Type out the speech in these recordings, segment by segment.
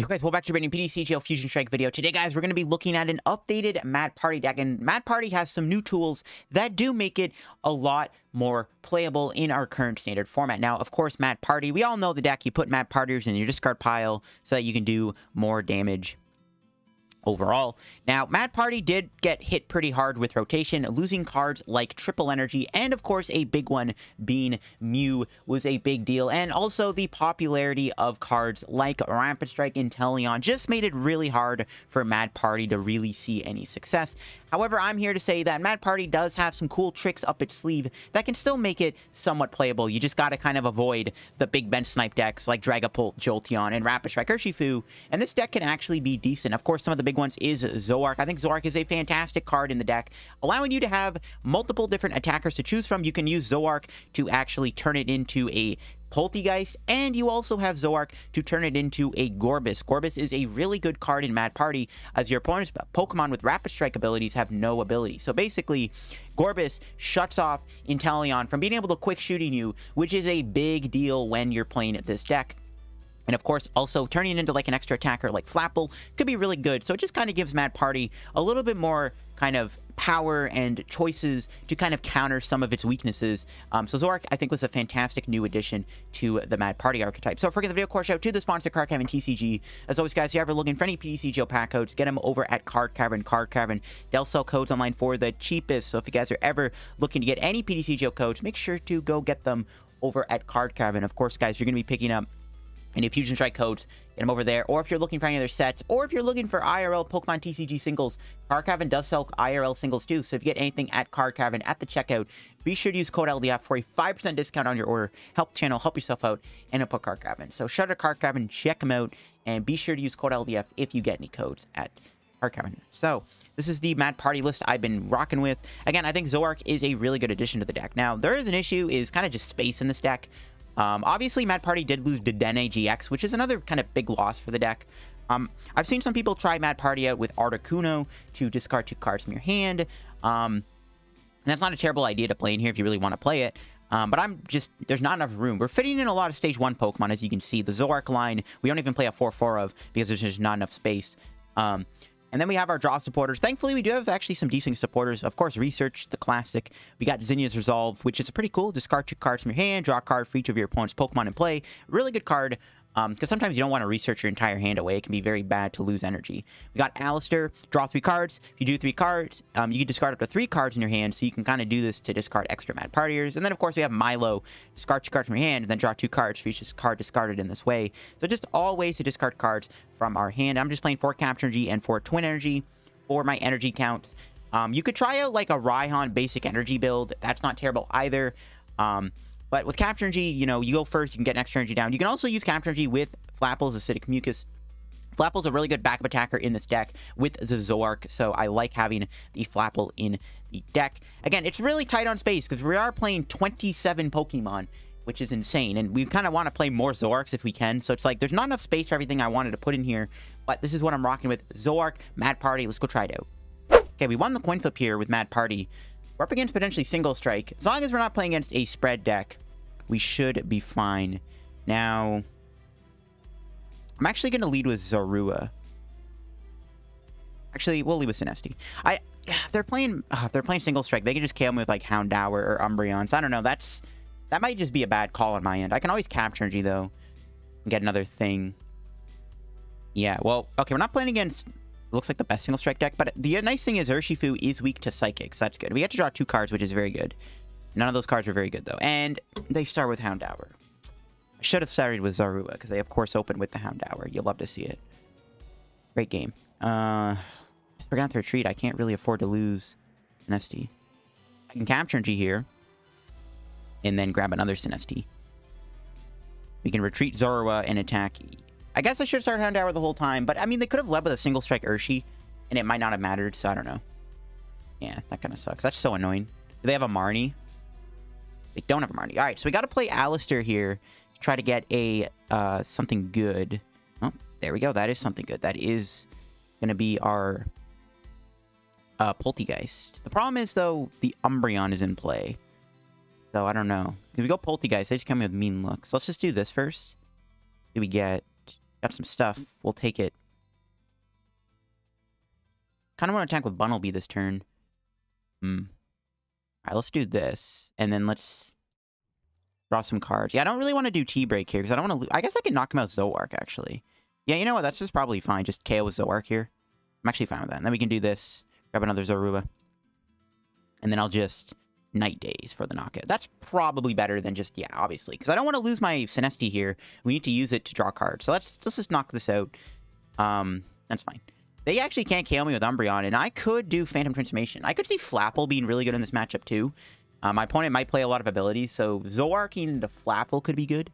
You guys, welcome back to a brand new PDCGL Fusion Strike video. Today, guys, we're going to be looking at an updated Mad Party deck, and Mad Party has some new tools that do make it a lot more playable in our current standard format. Now, of course, Mad Party, we all know the deck. You put Mad Partiers in your discard pile so that you can do more damage overall. Now, Mad Party did get hit pretty hard with rotation, losing cards like Triple Energy, and of course, a big one being Mew was a big deal. And also the popularity of cards like Rampant Strike, Inteleon just made it really hard for Mad Party to really see any success. However, I'm here to say that Mad Party does have some cool tricks up its sleeve that can still make it somewhat playable. You just gotta kind of avoid the big bench snipe decks like Dragapult, Jolteon, and Rapid Strike Urshifu, and this deck can actually be decent. Of course, some of the big ones is Zoroark. I think Zoroark is a fantastic card in the deck, allowing you to have multiple different attackers to choose from. You can use Zoroark to actually turn it into a Polteageist, and you also have Zoroark to turn it into a Gorebyss. Gorebyss is a really good card in Mad Party, as your opponent's Pokemon with Rapid Strike abilities have no ability. So basically, Gorebyss shuts off Inteleon from being able to quick shooting you, which is a big deal when you're playing at this deck. And of course, also turning into like an extra attacker like Flapple could be really good. So it just kind of gives Mad Party a little bit more kind of power and choices to kind of counter some of its weaknesses. So Zoroark, I think, was a fantastic new addition to the Mad Party archetype. So forget the video, of course, shout out to the sponsor, Card Cavern TCG. As always, guys, if you're ever looking for any PDCGL pack codes, get them over at Card Cavern. Card Cavern, they'll sell codes online for the cheapest. So if you guys are ever looking to get any PDCGL codes, make sure to go get them over at Card Cavern. Of course, guys, you're going to be picking up any Fusion Strike codes, get them over there. Or if you're looking for any other sets, or if you're looking for IRL Pokemon TCG singles, Card Cavern does sell IRL singles too. So if you get anything at Card Cavern at the checkout, be sure to use code LDF for a 5% discount on your order. Help channel, help yourself out, and help out Card Cavern. So shout out to Card Cavern, check them out, and be sure to use code LDF if you get any codes at Card Cavern. So this is the Mad Party list I've been rocking with. Again, I think Zoroark is a really good addition to the deck. Now, there is an issue, is kind of just space in this deck. Obviously, Mad Party did lose Dedenne GX, which is another kind of big loss for the deck. I've seen some people try Mad Party out with Articuno to discard two cards from your hand. And that's not a terrible idea to play in here if you really want to play it. But there's not enough room. We're fitting in a lot of Stage 1 Pokemon, as you can see. The Zoroark line, we don't even play a 4-4 of because there's just not enough space. And then we have our draw supporters. Thankfully, we do have actually some decent supporters. Of course, Research, the classic. We got Zinnia's Resolve, which is pretty cool. Discard two cards from your hand, draw a card for each of your opponent's Pokemon in play. Really good card, because sometimes you don't want to research your entire hand away. It can be very bad to lose energy. We got Alistair, draw three cards. If you do three cards, you can discard up to three cards in your hand, so you can kind of do this to discard extra Mad Partiers. And then, of course, we have Milo, discard two cards from your hand, and then draw two cards for each card discarded in this way. So just all ways to discard cards from our hand. I'm just playing 4 Capture Energy and 4 Twin Energy for my energy count. You could try out like a Raihan basic energy build. That's not terrible either. But with Capture Energy, you know, you go first, you can get an extra energy down. You can also use Capture Energy with Flapple's Acidic Mucus. Flapple's a really good backup attacker in this deck with the Zoroark, so I like having the Flapple in the deck. Again, it's really tight on space because we are playing 27 Pokemon, which is insane, and we kind of want to play more Zoroarks if we can. So it's like there's not enough space for everything I wanted to put in here, but this is what I'm rocking with. Zoroark, Mad Party, let's go try it out. Okay, we won the coin flip here with Mad Party. We're up against potentially Single Strike. As long as we're not playing against a spread deck, we should be fine. Now, I'm actually going to lead with Zorua. Actually, we'll lead with Sinistea. They're playing Single Strike. They can just KO me with like Houndour or Umbreon. So I don't know. That might just be a bad call on my end. I can always Capture Energy, though, and get another thing. Yeah, well, okay, we're not playing against, looks like the best Single Strike deck, but the nice thing is Urshifu is weak to Psychics. That's good. We get to draw two cards, which is very good. None of those cards are very good, though. And they start with Houndour. I should have started with Zorua, because they, of course, opened with the Houndour. You'll love to see it. Great game. We're going to have to retreat. I can't really afford to lose an SD. I can Capture Energy here, and then grab another Sinistea. We can retreat Zorua and attack. I guess I should have started Houndour the whole time, but I mean, they could have led with a Single Strike Urshi, and it might not have mattered, so I don't know. Yeah, that kind of sucks. That's so annoying. Do they have a Marnie? They don't have a Marnie. All right, so we got to play Alistair here to try to get a something good. Oh, there we go. That is something good. That is going to be our Polteageist. The problem is, though, the Umbreon is in play. So I don't know. If we go Polteageist, they just come in with mean looks. So let's just do this first. Do we get... Got some stuff. We'll take it. Kind of want to attack with Bunnelby this turn. Alright, let's do this. And then let's draw some cards. Yeah, I don't really want to do T-Break here, because I don't want to... I guess I can knock him out with Zoroark, actually. Yeah, you know what? That's just probably fine. Just KO with Zoroark here. I'm actually fine with that. And then we can do this. Grab another Zorua. And then I'll just... Night Days for the knockout. That's probably better than just, yeah, obviously. Because I don't want to lose my Sinistea here. We need to use it to draw cards. So let's just knock this out. That's fine. They actually can't KO me with Umbreon, and I could do Phantom Transformation. I could see Flapple being really good in this matchup, too. My opponent might play a lot of abilities, so Zoroark into Flapple could be good.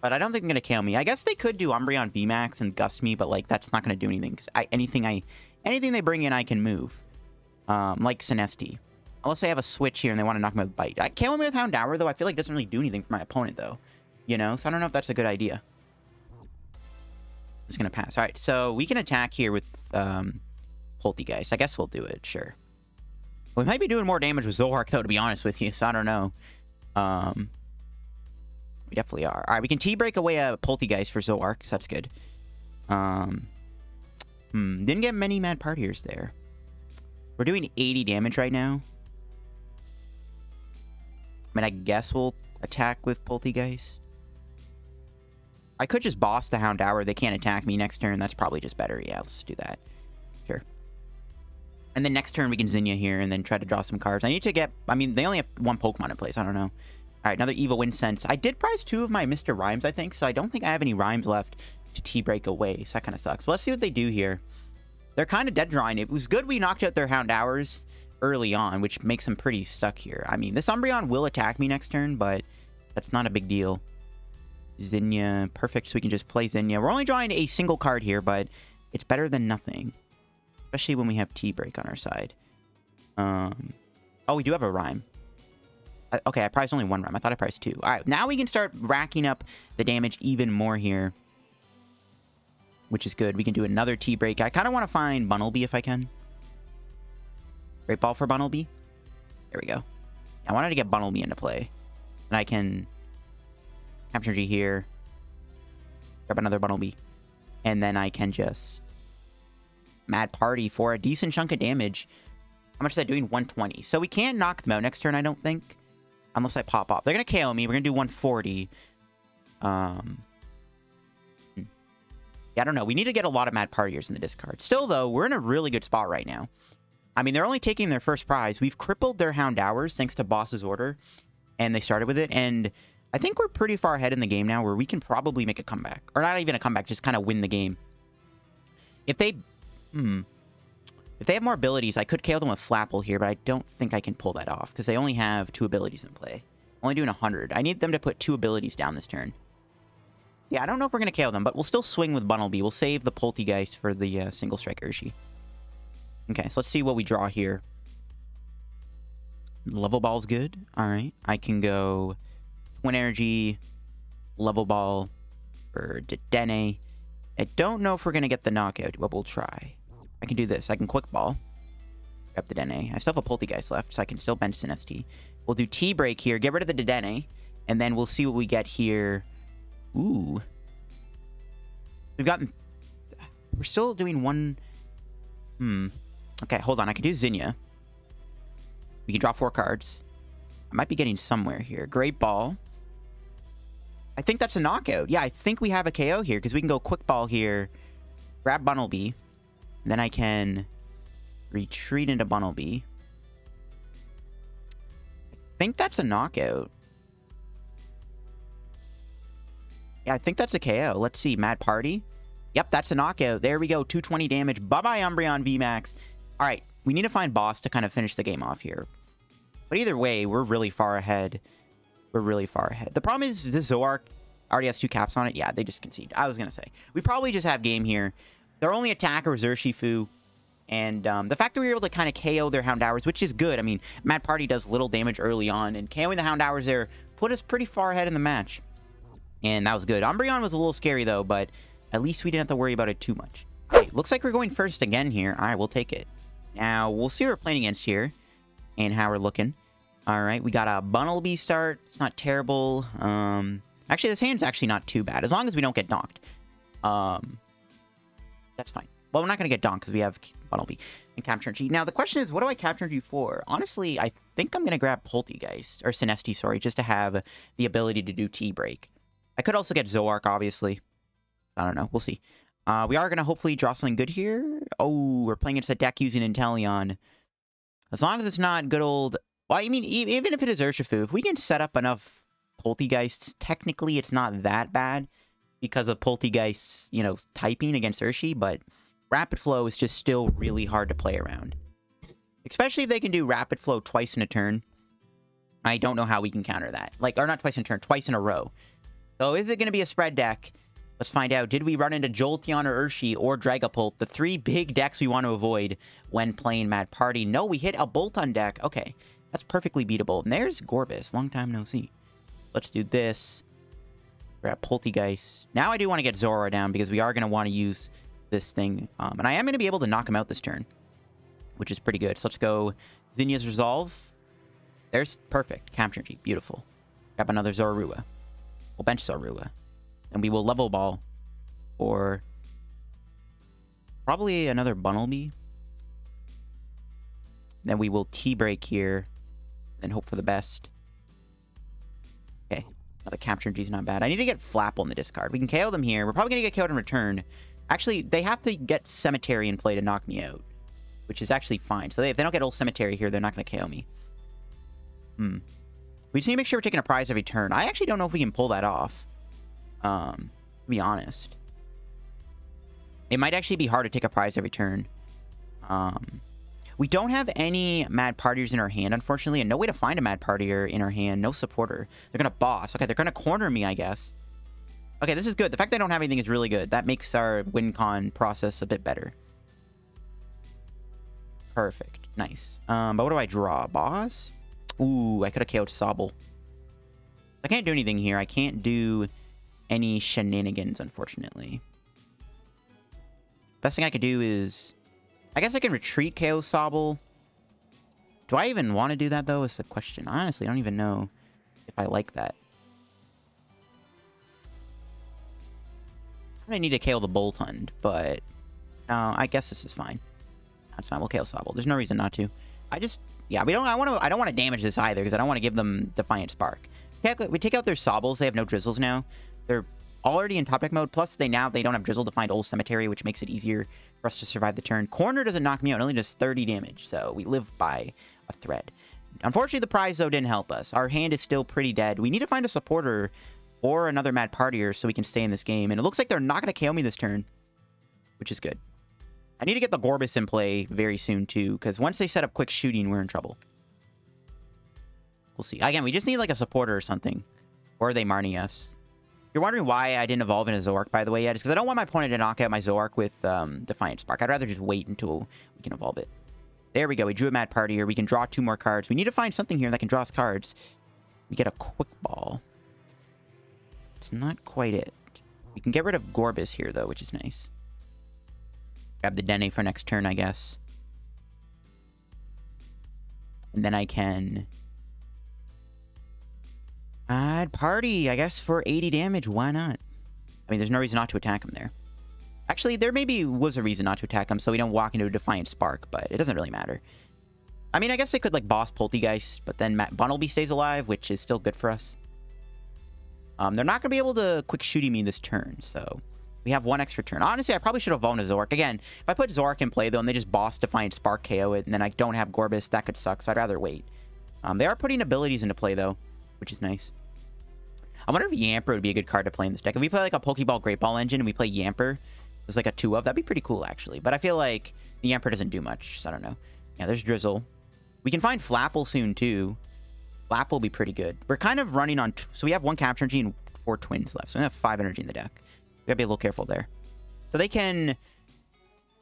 But I don't think I'm going to KO me. I guess they could do Umbreon VMAX and Gust me, but, like, that's not going to do anything. Because anything they bring in, I can move. Like Sinistea. Unless they have a switch here and they want to knock me with Bite. I can't win me with Houndour, though. I feel like it doesn't really do anything for my opponent, though. You know? So I don't know if that's a good idea. I'm just going to pass. Alright, so we can attack here with Polteageist. I guess we'll do it, sure. We might be doing more damage with Zoroark, though, to be honest with you. So I don't know. We definitely are. Alright, we can T-Break away a Polteageist for Zoroark, so that's good. Didn't get many Mad Partiers there. We're doing 80 damage right now. I mean, I guess we'll attack with Polteageist. I could just boss the Houndour. They can't attack me next turn. That's probably just better. Yeah, let's do that. Sure. And then next turn, we can Zinnia here and then try to draw some cards. I need to get... I mean, they only have one Pokemon in place. I don't know. All right, another Evil Incense. I did prize 2 of my Mr. Rimes, I think, so I don't think I have any Rimes left to T-Break away, so that kind of sucks. But let's see what they do here. They're kind of dead drawing. It was good we knocked out their Houndours early on, which makes them pretty stuck here. I mean, this Umbreon will attack me next turn, but that's not a big deal. Zinnia, perfect, so we can just play Zinnia. We're only drawing a single card here, but it's better than nothing, especially when we have T-Break on our side. Oh, we do have a Rhyme. Okay, I prized only one Rhyme. I thought I prized 2. All right, now we can start racking up the damage even more here, which is good. We can do another T-Break. I kind of want to find Bunnelby if I can. Great Ball for Bunnelby. There we go. I wanted to get Bunnelby into play. And I can... Capture Energy here. Grab another Bunnelby. And then I can just... Mad Party for a decent chunk of damage. How much is that doing? 120. So we can't knock them out next turn, I don't think. Unless I pop off. They're going to KO me. We're going to do 140. Yeah, I don't know. We need to get a lot of Mad Partiers in the discard. Still, though, we're in a really good spot right now. I mean, they're only taking their first prize. We've crippled their Houndours thanks to Boss's Order, and they started with it. And I think we're pretty far ahead in the game now where we can probably make a comeback. Or not even a comeback, just kind of win the game. If they have more abilities, I could KO them with Flapple here, but I don't think I can pull that off because they only have 2 abilities in play. I'm only doing 100. I need them to put 2 abilities down this turn. Yeah, I don't know if we're going to KO them, but we'll still swing with Bunnelby. We'll save the Polteageist for the Single Strike Urshifu. Okay, so let's see what we draw here. Level Ball's good. Alright, I can go Twin Energy, Level Ball, or Dedenne. I don't know if we're going to get the knockout, but we'll try. I can do this. I can Quick Ball. Grab the Dedenne. I still have a Polteageist left, so I can still bench Sinistea. We'll do T-Break here, get rid of the Dedenne, and then we'll see what we get here. Ooh. We've gotten... We're still doing one... Okay, hold on. I can do Zinnia. We can draw 4 cards. I might be getting somewhere here. Great Ball. I think that's a knockout. Yeah, I think we have a KO here because we can go Quick Ball here. Grab Bunnelby. Then I can retreat into Bunnelby. I think that's a knockout. Yeah, I think that's a KO. Let's see. Mad Party. Yep, that's a knockout. There we go. 220 damage. Bye-bye, Umbreon VMAX. All right, we need to find Boss to kind of finish the game off here. But either way, we're really far ahead. We're really far ahead. The problem is this Zoroark already has 2 caps on it. Yeah, they just conceded. I was going to say. We probably just have game here. Their only attacker is Urshifu. And the fact that we were able to kind of KO their Houndours, which is good. I mean, Mad Party does little damage early on. And KOing the Houndours there put us pretty far ahead in the match. And that was good. Umbreon was a little scary, though, but at least we didn't have to worry about it too much. All right, looks like we're going first again here. All right, we'll take it. Now, we'll see who we're playing against here and how we're looking. All right, we got a Bunnelby start. It's not terrible. Actually, this hand's actually not too bad, as long as we don't get knocked. That's fine. Well, we're not going to get Donk because we have Bunnelby and Capture Energy. Now, the question is, what do I Capture Energy for? Honestly, I think I'm going to grab Polteageist, or Sinistea, sorry, just to have the ability to do T-Break. I could also get Zoroark, obviously. I don't know. We'll see. We are going to hopefully draw something good here. Oh, we're playing against a deck using Inteleon. As long as it's not good old... Well, I mean, even if it is Urshifu, if we can set up enough Polteageists, technically it's not that bad because of Polteageist, you know, typing against Urshifu, but Rapid Flow is just still really hard to play around. Especially if they can do Rapid Flow twice in a turn. I don't know how we can counter that. Like, or not twice in a turn, twice in a row. So is it going to be a spread deck? Let's find out. Did we run into Jolteon or Urshifu or Dragapult? The three big decks we want to avoid when playing Mad Party. No, we hit a Boltund deck. Okay, that's perfectly beatable. And there's Gorebyss. Long time no see. Let's do this. Grab Polteageist. Now I do want to get Zorua down because we are going to want to use this thing. And I am going to be able to knock him out this turn, which is pretty good. So let's go Zinnia's Resolve. There's perfect. Capture Energy. Beautiful. Grab another Zorua. We'll bench Zorua. And we will Level Ball or probably another Bunnelby. Then we will T-Break here and hope for the best. Okay. Another Capture Energy is not bad. I need to get Flapple in the discard. We can KO them here. We're probably going to get KO'd in return. Actually, they have to get Cemetery in play to knock me out, which is actually fine. So if they don't get Old Cemetery here, they're not going to KO me. We just need to make sure we're taking a prize every turn. I actually don't know if we can pull that off. To be honest, it might actually be hard to take a prize every turn. We don't have any Mad Partiers in our hand, unfortunately, and no way to find a Mad Partier in our hand. No supporter. They're gonna boss. Okay, they're gonna corner me, I guess. Okay, this is good. The fact that I don't have anything is really good. That makes our win-con process a bit better. Perfect. Nice. But what do I draw? Boss? Ooh, I could have KO'd Sobble. I can't do anything here. I can't do any shenanigans, unfortunately. Best thing I could do is... I guess I can retreat KO Sobble. Do I even want to do that, though, is the question. Honestly, I don't even know if I like that. I need to KO the Boltund, but... I guess this is fine. That's fine, we'll KO Sobble. There's no reason not to. I just... Yeah, I don't want to damage this either, because I don't want to give them Defiant Spark. We take out their Sobbles, they have no Drizzles now. They're already in top deck mode. Plus, they don't have Drizzle to find Old Cemetery, which makes it easier for us to survive the turn. Corner doesn't knock me out. It only does 30 damage, so we live by a thread. Unfortunately, the prize, though, didn't help us. Our hand is still pretty dead. We need to find a supporter or another Mad Partier so we can stay in this game. And it looks like they're not going to KO me this turn, which is good. I need to get the Gorebyss in play very soon, too, because once they set up quick shooting, we're in trouble. We'll see. Again, we just need, like, a supporter or something. Or they Marnie us. You're wondering why I didn't evolve into Zoroark, by the way, yet. It's because I don't want my opponent to knock out my Zoroark with Defiant Spark. I'd rather just wait until we can evolve it. There we go. We drew a Mad Party here. We can draw two more cards. We need to find something here that can draw us cards. We get a Quick Ball. It's not quite it. We can get rid of Gorebyss here, though, which is nice. Grab the Dedenne for next turn, I guess. And then I can... Mad Party, I guess, for 80 damage. Why not? I mean, there's no reason not to attack him there. Actually, there maybe was a reason not to attack him, so we don't walk into a Defiant Spark, but it doesn't really matter. I mean, I guess they could, like, boss Polteageist, but then Bunnelby stays alive, which is still good for us. They're not going to be able to quick shooty me this turn, so we have one extra turn. Honestly, I probably should have evolved into Zoroark. Again, if I put Zoroark in play, though, and they just boss Defiant Spark KO it, and then I don't have Gorebyss, that could suck, so I'd rather wait. They are putting abilities into play, though, which is nice. I wonder if Yamper would be a good card to play in this deck. If we play like a Pokeball Great Ball engine and we play Yamper as like a 2-of, that'd be pretty cool actually. But I feel like the Yamper doesn't do much, so I don't know. Yeah, there's Drizzle. We can find Flapple soon too. Flapple will be pretty good. We're kind of running on... So we have one Capture Energy and 4 Twins left. So we have 5 energy in the deck. We gotta be a little careful there. So they can...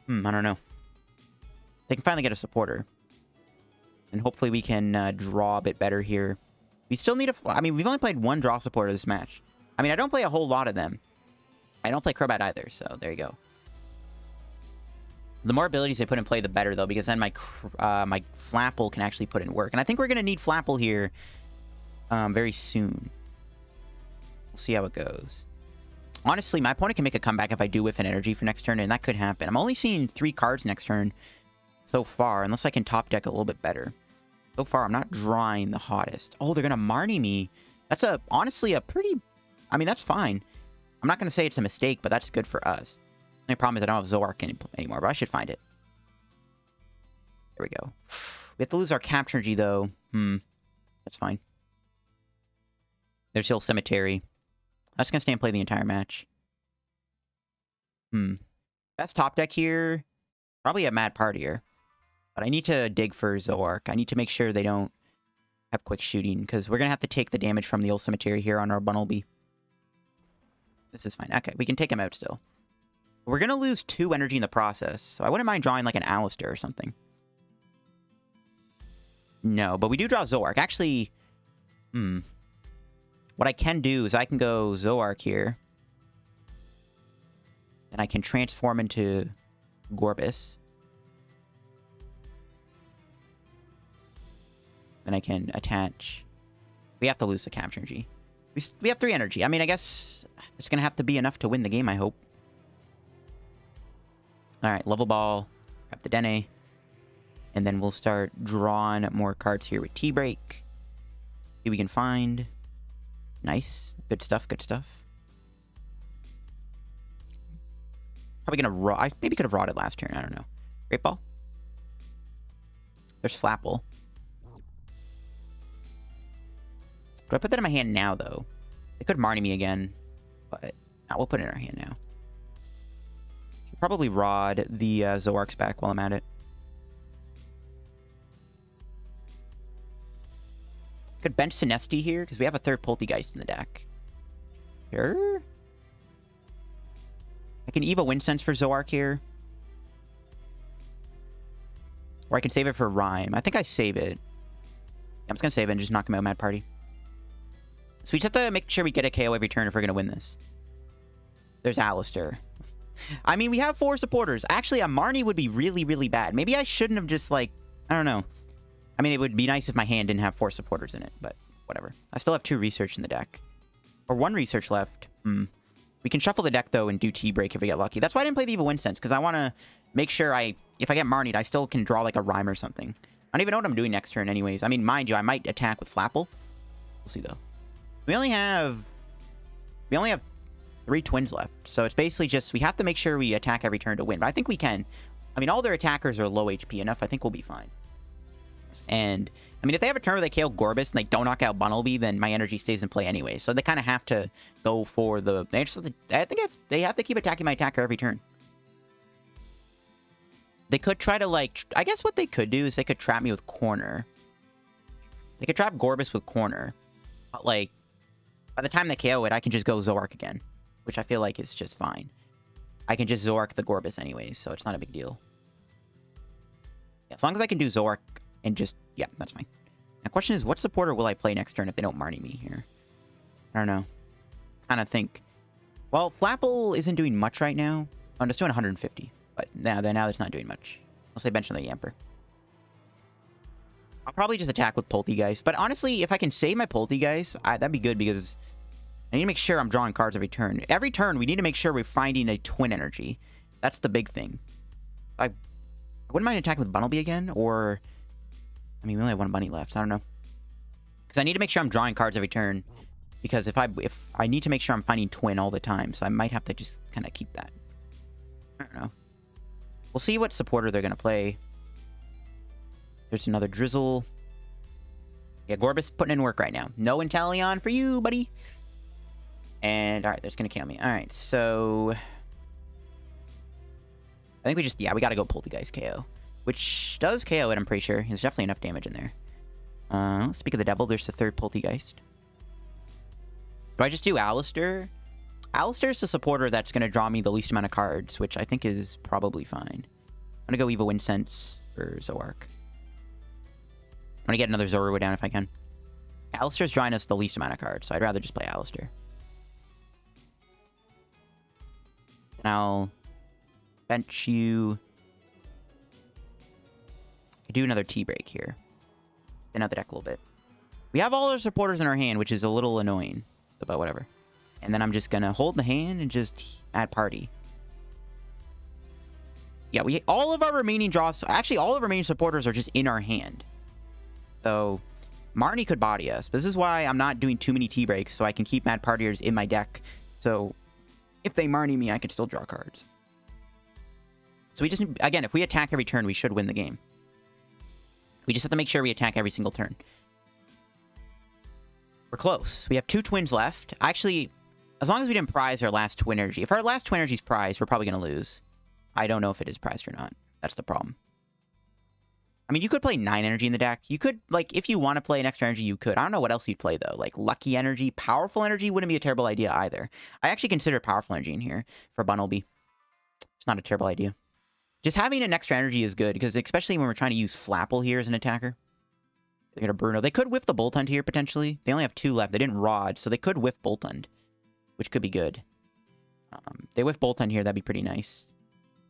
I don't know. They can finally get a supporter. And hopefully we can draw a bit better here. We still need a... I mean, we've only played one draw supporter this match. I mean, I don't play a whole lot of them. I don't play Crobat either, so there you go. The more abilities they put in play, the better, though, because then my Flapple can actually put in work. And I think we're going to need Flapple here very soon. We'll see how it goes. Honestly, my opponent can make a comeback if I do whiff an energy for next turn, and that could happen. I'm only seeing 3 cards next turn so far, unless I can top deck a little bit better. So far, I'm not drawing the hottest. Oh, they're going to Marnie me. That's a, honestly, a pretty... I mean, that's fine. I'm not going to say it's a mistake, but that's good for us. The problem is I don't have Zoroark anymore, but I should find it. There we go. We have to lose our Capture Energy, though. That's fine. There's Hill Cemetery. I'm just going to stay and play the entire match. Best top deck here. Probably a Mad Partier. But I need to dig for Zoroark. I need to make sure they don't have quick shooting, because we're going to have to take the damage from the old cemetery here on our Bunnelby. This is fine. Okay, we can take him out still. We're going to lose 2 energy in the process, so I wouldn't mind drawing like an Alistair or something. No, but we do draw Zoroark. Actually, what I can do is I can go Zoroark here. And I can transform into Gorebyss. Then I can attach. We have to lose the Capture Energy. We have 3 energy. I mean, I guess it's going to have to be enough to win the game, I hope. All right, Level Ball. Grab the Dedenne. And then we'll start drawing more cards here with T-Break. See what we can find. Nice. Good stuff, good stuff. Probably going to... I maybe could have rotted last turn. I don't know. Great Ball. There's Flapple. Do I put that in my hand now, though? They could Marnie me again, but nah, we'll put it in our hand now. Should probably rod the Zoroarks back while I'm at it. Could bench Sinistea here, because we have a 3rd Polteageist in the deck. Sure. I can Evo Incense for Zoroark here. Or I can save it for Rime. I think I save it. I'm just going to save it and just knock him out, Mad Party. So we just have to make sure we get a KO every turn if we're going to win this. There's Alistair. I mean, we have 4 supporters. Actually, a Marnie would be really, really bad. Maybe I shouldn't have just, like... I don't know. I mean, it would be nice if my hand didn't have 4 supporters in it, but whatever. I still have 2 research in the deck. Or 1 research left. We can shuffle the deck, though, and do T-Break if we get lucky. That's why I didn't play the Evil Incense, because I want to make sure I... If I get Marnied, I still can draw, like, a Rhyme or something. I don't even know what I'm doing next turn anyways. I mean, mind you, I might attack with Flapple. We'll see, though. We only have 3 twins left, so it's basically just we have to make sure we attack every turn to win. But I think we can. I mean, all their attackers are low HP enough. I think we'll be fine. And I mean, if they have a turn where they KO Gorebyss and they don't knock out Bunnelby, then my energy stays in play anyway. So they kind of have to go for the. They have to keep attacking my attacker every turn. They could try to like. I guess what they could do is they could trap me with corner. They could trap Gorebyss with corner, but like. By the time they KO it, I can just go Zoroark again, which I feel like is just fine. I can just Zoroark the Gorebyss anyways, so it's not a big deal. Yeah, as long as I can do Zoroark and just... Yeah, that's fine. The question is, what supporter will I play next turn if they don't Marnie me here? I don't know. Kind of think... Well, Flapple isn't doing much right now. I'm just doing 150. But now it's not doing much. Unless they bench another Yamper. I'll probably just attack with Polteageist, but honestly, if I can save my Polteageist, that'd be good because I need to make sure I'm drawing cards every turn. Every turn, we need to make sure we're finding a Twin Energy. That's the big thing. I wouldn't mind attacking with Bunnelby again, or... I mean, we only have 1 Bunny left. I don't know. Because I need to make sure I'm drawing cards every turn, because if I need to make sure I'm finding Twin all the time, so I might have to just kind of keep that. I don't know. We'll see what supporter they're going to play. There's another Drizzle. Yeah, Gorebyss putting in work right now. No Inteleon for you, buddy. And, alright, that's going to kill me. Alright, so... I think we just... Yeah, we got to go Polteageist KO. Which does KO it, I'm pretty sure. There's definitely enough damage in there. Speak of the devil, there's the 3rd Polteageist. Do I just do Alistair? Alistair's the supporter that's going to draw me the least amount of cards, which I think is probably fine. I'm going to go Evo Incense for Zoroark. I'm going to get another Zorua down if I can. Alistair's drawing us the least amount of cards, so I'd rather just play Alistair. And I'll bench you. I do another T-Break here. Another deck a little bit. We have all our supporters in our hand, which is a little annoying, but whatever. And then I'm just going to hold the hand and just add party. Yeah, we all of our remaining draws... Actually, all of our remaining supporters are just in our hand. So, Marnie could body us. But this is why I'm not doing too many T-breaks, so I can keep Mad Partiers in my deck. So, if they Marnie me, I can still draw cards. So we just... Again, if we attack every turn, we should win the game. We just have to make sure we attack every single turn. We're close. We have two twins left. Actually, as long as we didn't prize our last Twin Energy. If our last Twin Energy is prized, we're probably going to lose. I don't know if it is prized or not. That's the problem. I mean, you could play 9 energy in the deck. You could, like, if you want to play an extra energy, you could. I don't know what else you'd play, though. Like, Lucky Energy, Powerful Energy wouldn't be a terrible idea either. I actually consider Powerful Energy in here for Bunnelby. It's not a terrible idea. Just having an extra energy is good, because especially when we're trying to use Flapple here as an attacker. They're going to Bruno. They could whiff the Boltund here, potentially. They only have 2 left. They didn't Rod, so they could whiff Boltund, which could be good. They whiff Boltund here. That'd be pretty nice.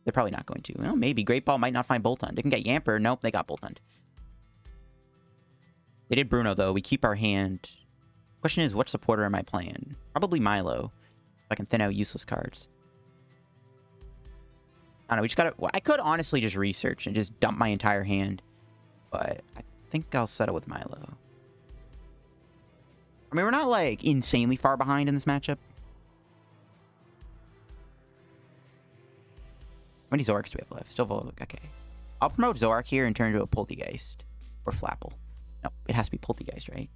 They're probably not going to. Well, maybe. Great Ball might not find Boltund. They can get Yamper. Nope, they got Boltund. They did Bruno, though. We keep our hand. Question is, what supporter am I playing? Probably Milo. So I can thin out useless cards. I don't know. We just gotta... Well, I could honestly just research and just dump my entire hand. But I think I'll settle with Milo. I mean, we're not, like, insanely far behind in this matchup. How many Zoroarks do we have left? Still Volvic. Okay. I'll promote Zoroark here and turn into a Polteageist. Or Flapple. No, it has to be Polteageist, right?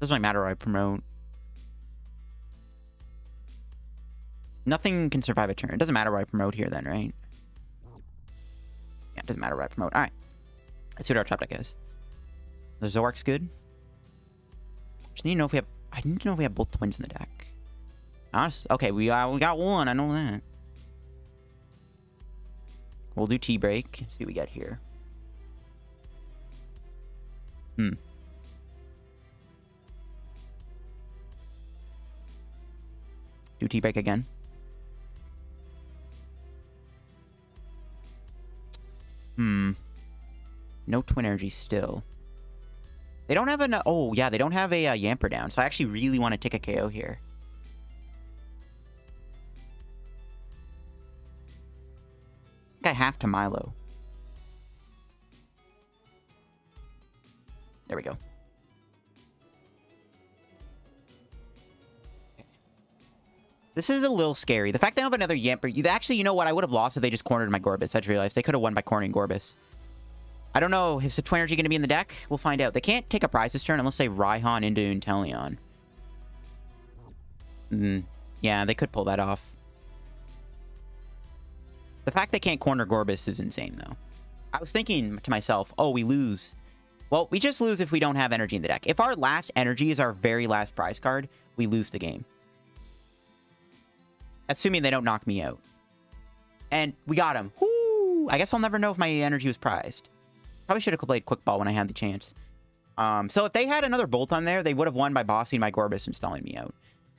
Doesn't really matter what I promote. Nothing can survive a turn. It doesn't matter what I promote here then, right? Yeah, it doesn't matter what I promote. Alright. Let's see what our top deck is. The Zoroark's good. Just need to know if we have... I need to know if we have both twins in the deck. Honestly, okay, we got one. I know that. We'll do T-Break. See what we get here. Do T-Break again. No Twin Energy still. They don't have an... Oh, yeah. They don't have a Yamper down. So I actually really want to take a KO here. I have to Milo. There we go. Okay. This is a little scary. The fact they don't have another Yamper... Actually, you know what? I would have lost if they just cornered my Gorebyss. I just realized they could have won by cornering Gorebyss. I don't know. Is the Twin Energy going to be in the deck? We'll find out. They can't take a prize this turn unless they Raihan into Inteleon. Yeah, they could pull that off. The fact they can't corner Gorebyss is insane, though. I was thinking to myself, oh, we lose. Well, we just lose if we don't have energy in the deck. If our last energy is our very last prize card, we lose the game. Assuming they don't knock me out. And we got him. Woo! I guess I'll never know if my energy was prized. Probably should have played Quick Ball when I had the chance. So if they had another Boltund there, they would have won by bossing my Gorebyss and stalling me out.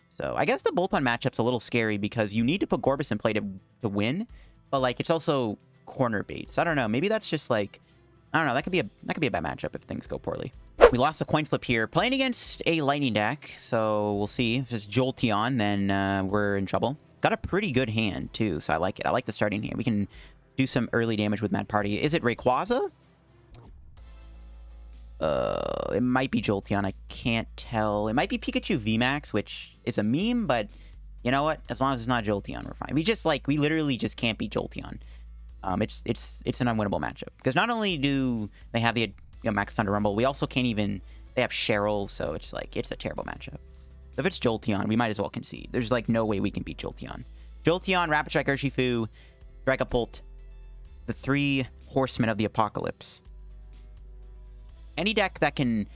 So I guess the Boltund matchup's a little scary because you need to put Gorebyss in play to win. But like it's also corner bait. So I don't know. Maybe that's just like I don't know, that could be a bad matchup if things go poorly. We lost a coin flip here. Playing against a lightning deck, so we'll see. If it's Jolteon, then we're in trouble. Got a pretty good hand too, so I like it. I like the starting hand. We can do some early damage with Mad Party. Is it Rayquaza? It might be Jolteon, I can't tell. It might be Pikachu VMAX, which is a meme, but you know what? As long as it's not Jolteon, we're fine. We literally just can't beat Jolteon. It's an unwinnable matchup. Because not only do they have the Max Thunder Rumble, we also can't even... They have Cheryl, so it's like, it's a terrible matchup. If it's Jolteon, we might as well concede. There's like no way we can beat Jolteon. Jolteon, Rapid Strike Urshifu, Dragapult, the 3 Horsemen of the Apocalypse. Any deck that can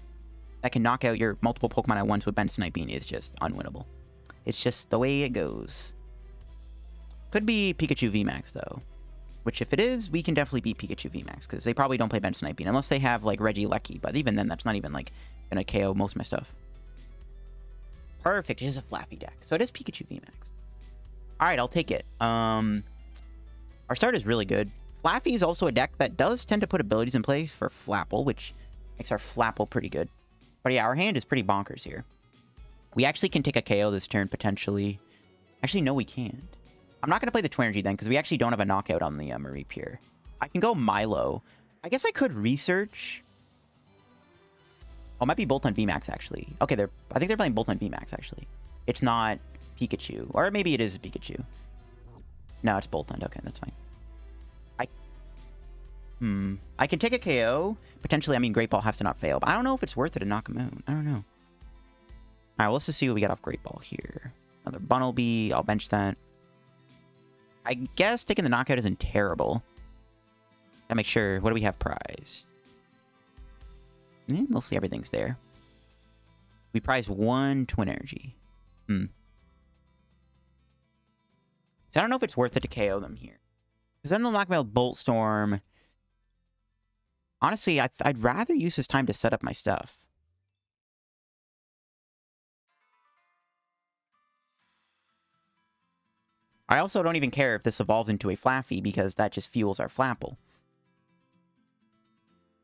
knock out your multiple Pokemon at once with Ben Sniping is just unwinnable. It's just the way it goes. Could be Pikachu VMAX, though. Which, if it is, we can definitely beat Pikachu VMAX. Because they probably don't play Ben Sniping. Unless they have, like, Regieleki. But even then, that's not even, like, going to KO most of my stuff. Perfect. It is a Flappy deck. So it is Pikachu VMAX. Alright, I'll take it. Our start is really good. Flappy is also a deck that does tend to put abilities in play for Flapple. Which makes our Flapple pretty good. But yeah, our hand is pretty bonkers here. We actually can take a KO this turn, potentially. Actually, no, we can't. I'm not going to play the Twin Energy then, because we actually don't have a knockout on the Maripir. I can go Milo. I guess I could research. Oh, it might be Boltund VMAX, actually. Okay, I think they're playing Boltund VMAX, actually. It's not Pikachu. Or maybe it is Pikachu. No, it's Boltund. Okay, that's fine. I can take a KO. Potentially, I mean, Great Ball has to not fail. But I don't know if it's worth it to knock him out. I don't know. All right, well, let's just see what we got off Great Ball here. Another Bunnelby. I'll bench that. I guess taking the knockout isn't terrible. Gotta make sure. What do we have prized? Mostly everything's there. We prize one Twin Energy. So I don't know if it's worth it to KO them here. Because then they'll knock me out Bolt Storm. Honestly, I'd rather use this time to set up my stuff. I also don't even care if this evolves into a Flaffy, because that just fuels our Flapple.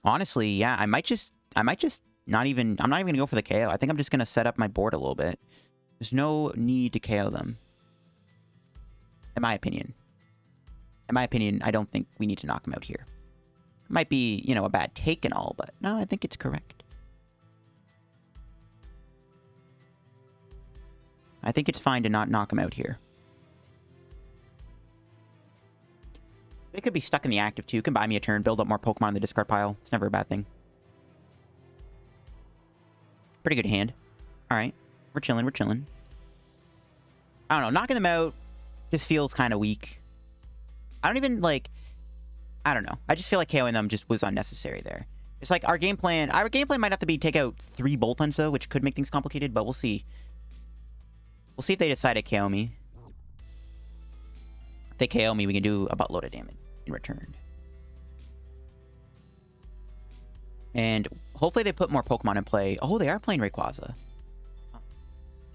Honestly, yeah, I might just not even... I'm not even going to go for the KO. I think I'm just going to set up my board a little bit. There's no need to KO them. In my opinion. I don't think we need to knock them out here. It might be, you know, a bad take and all, but no, I think it's correct. I think it's fine to not knock them out here. They could be stuck in the active too. Can buy me a turn, build up more Pokemon in the discard pile. It's never a bad thing. Pretty good hand. All right. We're chilling. I don't know. Knocking them out just feels kind of weak. I don't even, like... I don't know. I just feel like KOing them just was unnecessary there. It's like our game plan... Our game plan might have to be take out 3 Boltunds, though, which could make things complicated, but we'll see. We'll see if they decide to KO me. If they KO me, we can do a buttload of damage in return. And hopefully they put more Pokemon in play. Oh, they are playing Rayquaza.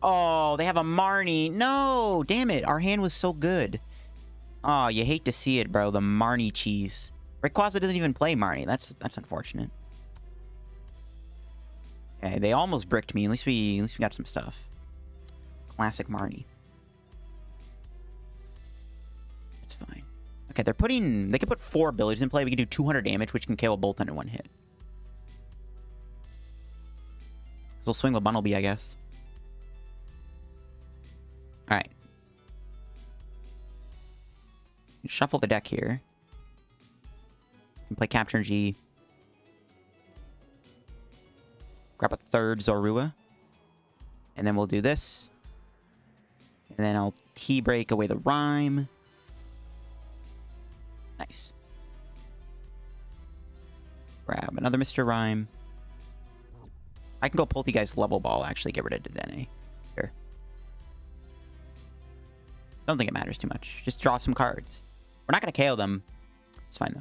Oh, they have a Marnie. No! Damn it. Our hand was so good. Oh, you hate to see it, bro. The Marnie cheese. Rayquaza doesn't even play Marnie. That's unfortunate. Okay, they almost bricked me. At least we got some stuff. Classic Marnie. That's fine. Okay, they're putting... They can put 4 abilities in play. We can do 200 damage, which can kill a Boltund in 1 hit. So we'll swing with Bunnelby, I guess. All right. Shuffle the deck here. Can play Capture Energy. Grab a 3rd Zorua. And then we'll do this. And then I'll T-Break away the Rime. Nice. Grab another Mr. Rime. I can go Polteageist Level Ball, actually. Get rid of Dedenne. Sure. Don't think it matters too much. Just draw some cards. We're not going to KO them. It's fine, though.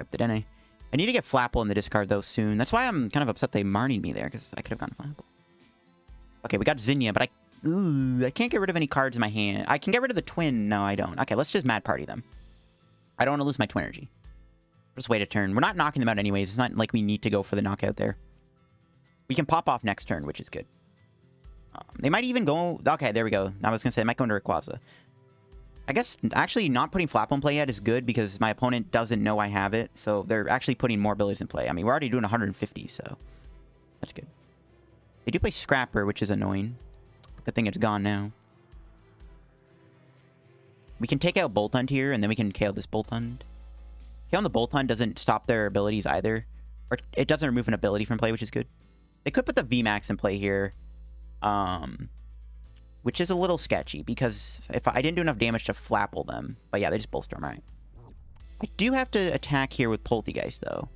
Up the Dedenne. I need to get Flapple in the discard, though, soon. That's why I'm kind of upset they Marnied me there, because I could have gotten Flapple. Okay, we got Zinnia, but I can't get rid of any cards in my hand. I can get rid of the Twin. No, I don't. Okay, let's just Mad Party them. I don't want to lose my Twin Energy. Just wait a turn. We're not knocking them out anyways. It's not like we need to go for the knockout there. We can pop off next turn, which is good. They might even go... Okay, there we go. I was going to say, they might go into Rayquaza. I guess actually not putting Flapple in play yet is good because my opponent doesn't know I have it. So they're actually putting more abilities in play. I mean, we're already doing 150, so that's good. They do play Scrapper, which is annoying. Good thing it's gone now. We can take out Boltund here, and then we can KO this Boltund. KOing the Boltund doesn't stop their abilities either. Or it doesn't remove an ability from play, which is good. They could put the VMAX in play here. Which is a little sketchy, because if I didn't do enough damage to Flapple them. But yeah, they just Boltstorm, right? I do have to attack here with Polteageist, though.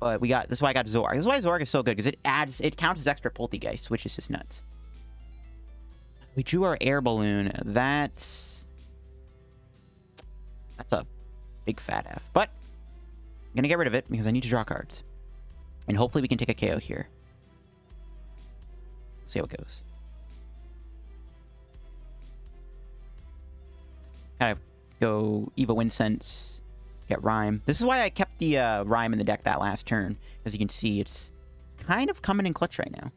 But we got... That's why I got Zoroark. That's why Zoroark is so good, because it adds... It counts as extra Polteageist, which is just nuts. We drew our Air Balloon. That's a big fat F. But I'm going to get rid of it, because I need to draw cards. And hopefully we can take a KO here. See how it goes. Kind of go Evo Incense, get Rime. This is why I kept the Rime in the deck that last turn. As you can see, it's kind of coming in clutch right now.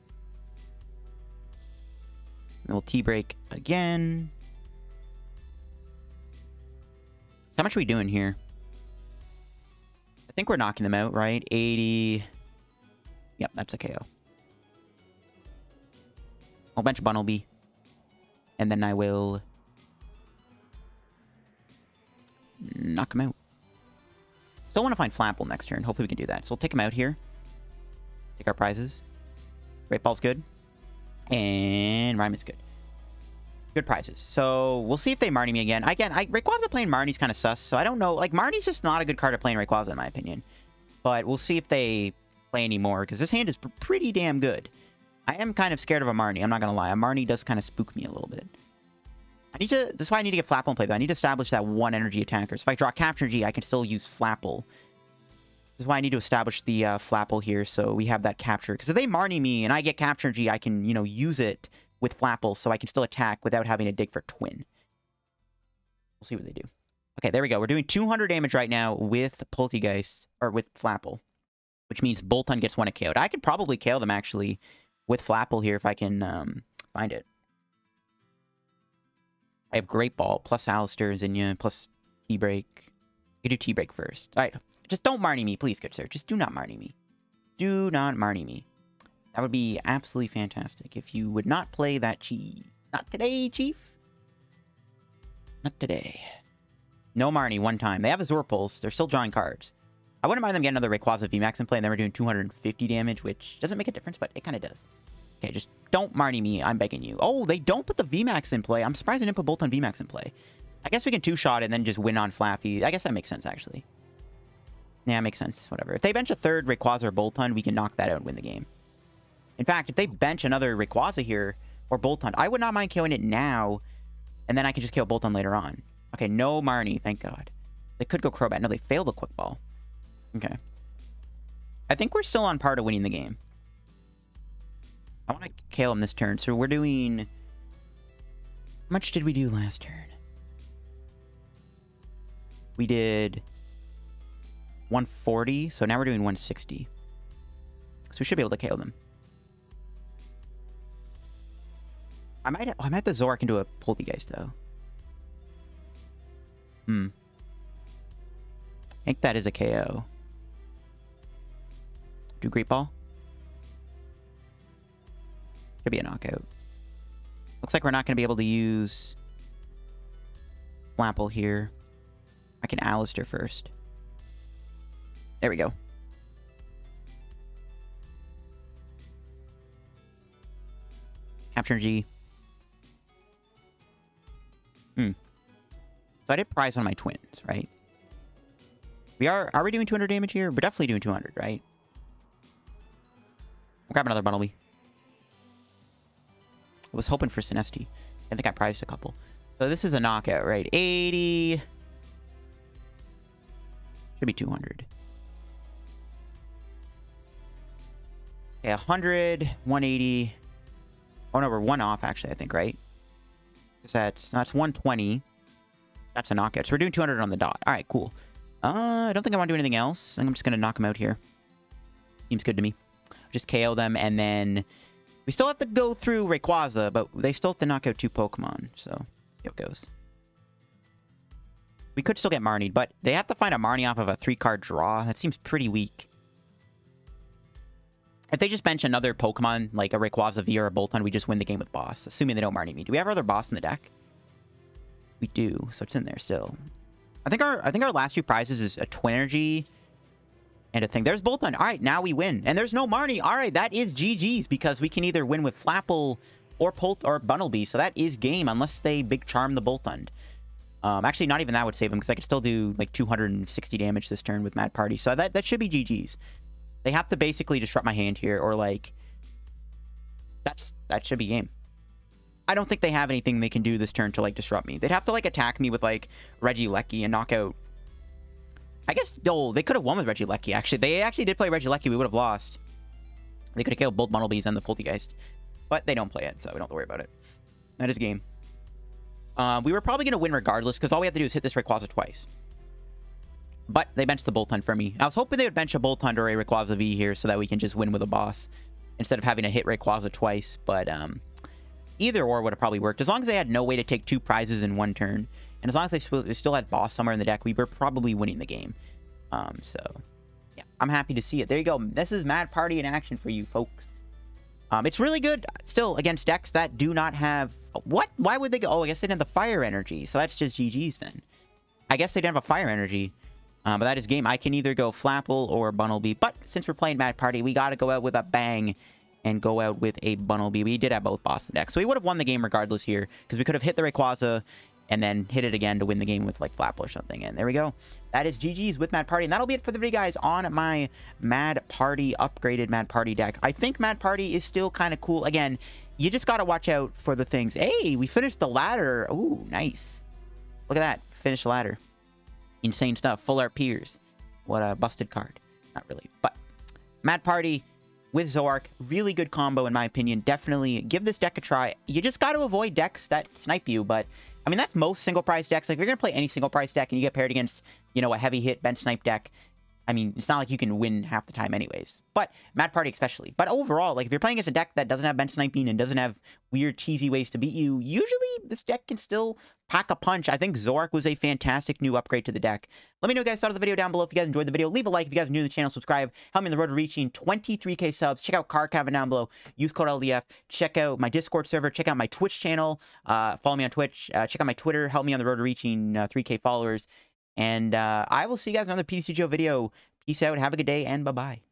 Then we'll T-Break again. So how much are we doing here? I think we're knocking them out, right? 80. Yep, that's a KO. I'll bench Bunnelby. And then I will knock him out. Still want to find Flapple next turn. Hopefully we can do that. So we'll take him out here. Take our prizes. Great Ball's good. And Rime is good. Good prizes. So we'll see if they Marnie me again. Rayquaza playing Marnie's kind of sus. So I don't know. Like, Marnie's just not a good card to play in Rayquaza, in my opinion. But we'll see if they play any more, because this hand is pretty damn good. I am kind of scared of a Marnie. I'm not going to lie. A Marnie does kind of spook me a little bit. I need to... That's why I need to get Flapple in play, though. I need to establish that one energy attacker. So if I draw Capture Energy, I can still use Flapple. This is why I need to establish the Flapple here, so we have that capture. Because if they Marnie me and I get Capture Energy, I can, you know, use it with Flapple, so I can still attack without having to dig for Twin. We'll see what they do. Okay, there we go. We're doing 200 damage right now with Polteageist, or with Flapple, which means Boltund gets one KO'd. I could probably KO them, actually, with Flapple here if I can find it. I have Great Ball, plus Alistair, Zinnia, plus T-Break. You do T-Break first. All right. Just don't Marnie me, please, good sir. Just do not Marnie me. Do not Marnie me. That would be absolutely fantastic if you would not play that Chief. Not today, Chief. Not today. No Marnie one time. They have a Zorpulse. They're still drawing cards. I wouldn't mind them getting another Rayquaza VMAX in play, and then we're doing 250 damage, which doesn't make a difference, but it kind of does. Okay, just don't Marnie me. I'm begging you. Oh, they don't put the VMAX in play. I'm surprised they didn't put Boltund VMAX in play. I guess we can two-shot and then just win on Flappy. I guess that makes sense, actually. Yeah, it makes sense. Whatever. If they bench a third Rayquaza or Boltund, we can knock that out and win the game. In fact, if they bench another Rayquaza here or Boltund, I would not mind killing it now, and then I can just kill Boltund later on. Okay, no Marnie. Thank God. They could go Crobat. No, they failed the Quick Ball. Okay. I think we're still on par to winning the game. I want to KO him this turn, so we're doing... How much did we do last turn? We did 140, so now we're doing 160. So we should be able to KO them. I might have the Zoroark into a Polteageist, though. I think that is a KO. Do Great Ball? Should be a knockout. Looks like we're not going to be able to use Flapple here. I can Alistair first. There we go. Capture Energy. So I did prize one of my twins, right? Are we doing 200 damage here? We're definitely doing 200, right? I'll grab another Bunnelby. I was hoping for Sinistea. I think I prized a couple. So this is a knockout, right? 80... Should be 200. Okay, 100, 180. Oh no, we're one off actually, I think, right? Because that's 120. That's a knockout. So we're doing 200 on the dot. All right, cool. I don't think I want to do anything else. I think I'm just going to knock him out here. Seems good to me. Just KO them, and then we still have to go through Rayquaza, but they still have to knock out two Pokemon. So, see how it goes. We could still get Marnied, but they have to find a Marnie off of a 3-card draw. That seems pretty weak. If they just bench another Pokemon, like a Rayquaza V or a Boltund, we just win the game with boss, assuming they don't Marnie me. Do we have our other boss in the deck? We do, so it's in there still. I think our last few prizes is a Twin Energy and a thing. There's Boltund. All right, now we win. And there's no Marnie. All right, that is GG's, because we can either win with Flapple or Bunnelby, so that is game, unless they Big Charm the Boltund. Actually, not even that would save him, because I could still do like 260 damage this turn with Mad Party. So that should be GG's. They have to basically disrupt my hand here, or like... That should be game. I don't think they have anything they can do this turn to like disrupt me. They'd have to like attack me with like Regieleki and knock out... I guess, oh, they could have won with Regieleki, actually. They actually did play Regieleki. We would have lost. They could have killed both Bunnelbys and the Polteageist. But they don't play it, so we don't have to worry about it. That is game. We were probably going to win regardless, because all we have to do is hit this Rayquaza twice. But they benched the Boltund for me. I was hoping they would bench a Boltund or a Rayquaza V here so that we can just win with a boss instead of having to hit Rayquaza twice. But Either or would have probably worked. As long as they had no way to take two prizes in one turn, and as long as they still had boss somewhere in the deck, we were probably winning the game. So, yeah, I'm happy to see it. There you go. This is Mad Party in action for you folks. It's really good still against decks that do not have... What? Why would they go... Oh, I guess they didn't have the fire energy. So that's just GG's then. I guess they didn't have a fire energy. But that is game. I can either go Flapple or Bunnelby. But since we're playing Mad Party, we got to go out with a bang and go out with a Bunnelby. We did have both boss in the deck. So we would have won the game regardless here, because we could have hit the Rayquaza and then hit it again to win the game with like Flapple or something. And there we go. That is GG's with Mad Party. And that'll be it for the video, guys, on my Mad Party, upgraded Mad Party deck. I think Mad Party is still kind of cool. Again, you just got to watch out for the things. Hey, we finished the ladder. Ooh, nice. Look at that. Finished the ladder. Insane stuff. Full art peers. What a busted card. Not really. But Mad Party with Zoroark, really good combo in my opinion. Definitely give this deck a try. You just got to avoid decks that snipe you, but I mean, that's most single prize decks. Like, if you're gonna play any single prize deck and you get paired against, you know, a heavy hit bench snipe deck, I mean, it's not like you can win half the time anyways. But Mad Party especially. But overall, like, if you're playing against a deck that doesn't have bench sniping and doesn't have weird cheesy ways to beat you, usually this deck can still pack a punch. I think Zoroark was a fantastic new upgrade to the deck. Let me know what you guys thought of the video down below. If you guys enjoyed the video, leave a like. If you guys are new to the channel, subscribe. Help me on the road to reaching 23k subs. Check out Card Cavern down below. Use code LDF. Check out my Discord server. Check out my Twitch channel. Follow me on Twitch. Check out my Twitter. Help me on the road to reaching 3k followers. And I will see you guys in another PTCGO video. Peace out. Have a good day and bye-bye.